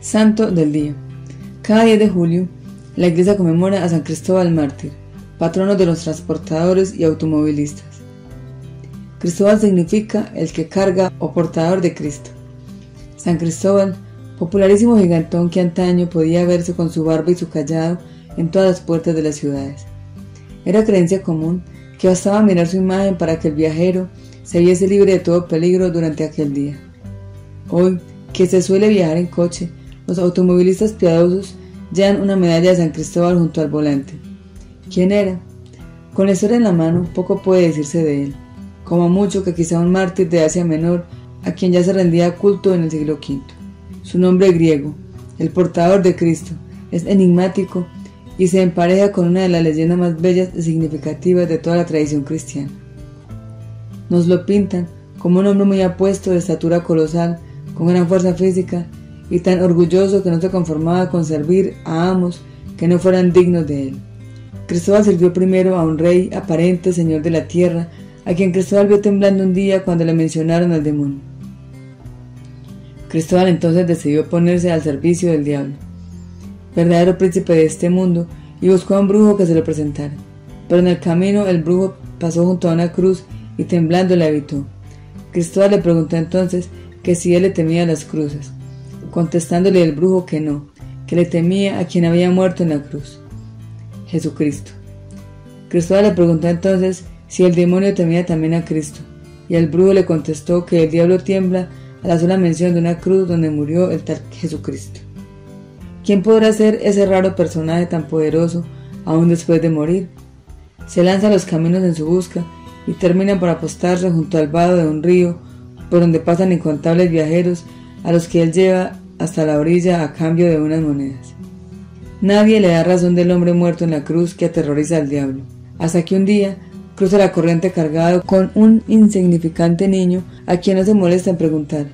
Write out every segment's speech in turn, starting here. Santo del día. Cada 10 de julio, la iglesia conmemora a San Cristóbal Mártir, patrono de los transportadores y automovilistas. Cristóbal significa el que carga o portador de Cristo. San Cristóbal, popularísimo gigantón que antaño podía verse con su barba y su cayado en todas las puertas de las ciudades. Era creencia común que bastaba mirar su imagen para que el viajero se viese libre de todo peligro durante aquel día. Hoy, que se suele viajar en coche, los automovilistas piadosos llevan una medalla de San Cristóbal junto al volante. ¿Quién era? Con la historia en la mano, poco puede decirse de él, como mucho que quizá un mártir de Asia Menor a quien ya se rendía culto en el siglo V. Su nombre griego, el portador de Cristo, es enigmático y se empareja con una de las leyendas más bellas y significativas de toda la tradición cristiana. Nos lo pintan como un hombre muy apuesto, de estatura colosal, con gran fuerza física y tan orgulloso que no se conformaba con servir a amos que no fueran dignos de él. Cristóbal sirvió primero a un rey aparente señor de la tierra, a quien Cristóbal vio temblando un día cuando le mencionaron al demonio. Cristóbal entonces decidió ponerse al servicio del diablo, verdadero príncipe de este mundo, y buscó a un brujo que se le presentara, pero en el camino el brujo pasó junto a una cruz y temblando la evitó. Cristóbal le preguntó entonces que si él le temía las cruces, contestándole el brujo que no, que le temía a quien había muerto en la cruz, Jesucristo. Cristóbal le preguntó entonces si el demonio temía también a Cristo, y el brujo le contestó que el diablo tiembla a la sola mención de una cruz donde murió el tal Jesucristo. ¿Quién podrá ser ese raro personaje tan poderoso aún después de morir? Se lanza a los caminos en su busca y termina por apostarse junto al vado de un río por donde pasan incontables viajeros a los que él lleva hasta la orilla a cambio de unas monedas. Nadie le da razón del hombre muerto en la cruz que aterroriza al diablo, hasta que un día cruza la corriente cargado con un insignificante niño a quien no se molesta en preguntar: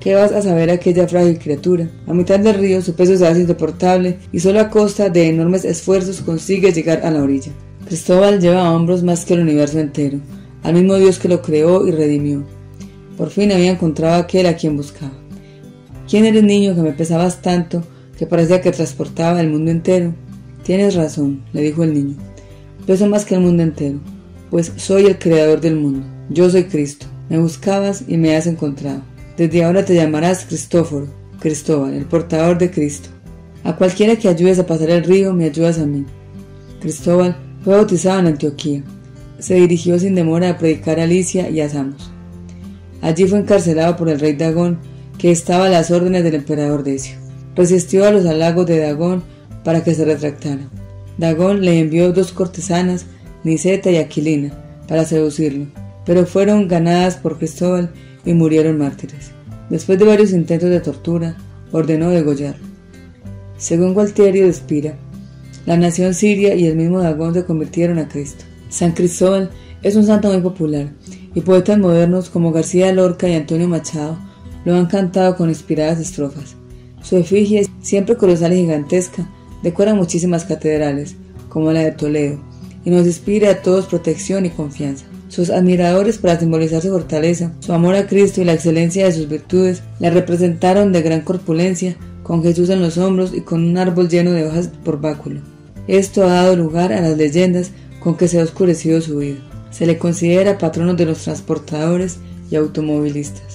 ¿qué vas a saber aquella frágil criatura? A mitad del río su peso se hace insoportable y solo a costa de enormes esfuerzos consigue llegar a la orilla. Cristóbal lleva a hombros más que el universo entero, al mismo Dios que lo creó y redimió. Por fin había encontrado a aquel a quien buscaba. ¿Quién eres, niño, que me pesabas tanto que parecía que transportaba el mundo entero? Tienes razón, le dijo el niño, peso más que el mundo entero, pues soy el creador del mundo. Yo soy Cristo. Me buscabas y me has encontrado. Desde ahora te llamarás Cristóforo, Cristóbal, el portador de Cristo. A cualquiera que ayudes a pasar el río, me ayudas a mí. Cristóbal fue bautizado en Antioquía. Se dirigió sin demora a predicar a Licia y a Samos. Allí fue encarcelado por el rey Dagón, que estaba a las órdenes del emperador Decio. Resistió a los halagos de Dagón para que se retractara. Dagón le envió 2 cortesanas, Niceta y Aquilina, para seducirlo, pero fueron ganadas por Cristóbal y murieron mártires. Después de varios intentos de tortura, ordenó degollarlo. Según Gualtieri de Espira, la nación siria y el mismo Dagón se convirtieron a Cristo. San Cristóbal es un santo muy popular, y poetas modernos como García Lorca y Antonio Machado lo han cantado con inspiradas estrofas. Su efigie, siempre colosal y gigantesca, decora muchísimas catedrales, como la de Toledo, y nos inspira a todos protección y confianza. Sus admiradores, para simbolizar su fortaleza, su amor a Cristo y la excelencia de sus virtudes, la representaron de gran corpulencia, con Jesús en los hombros y con un árbol lleno de hojas por báculo. Esto ha dado lugar a las leyendas con que se ha oscurecido su vida. Se le considera patrono de los transportadores y automovilistas.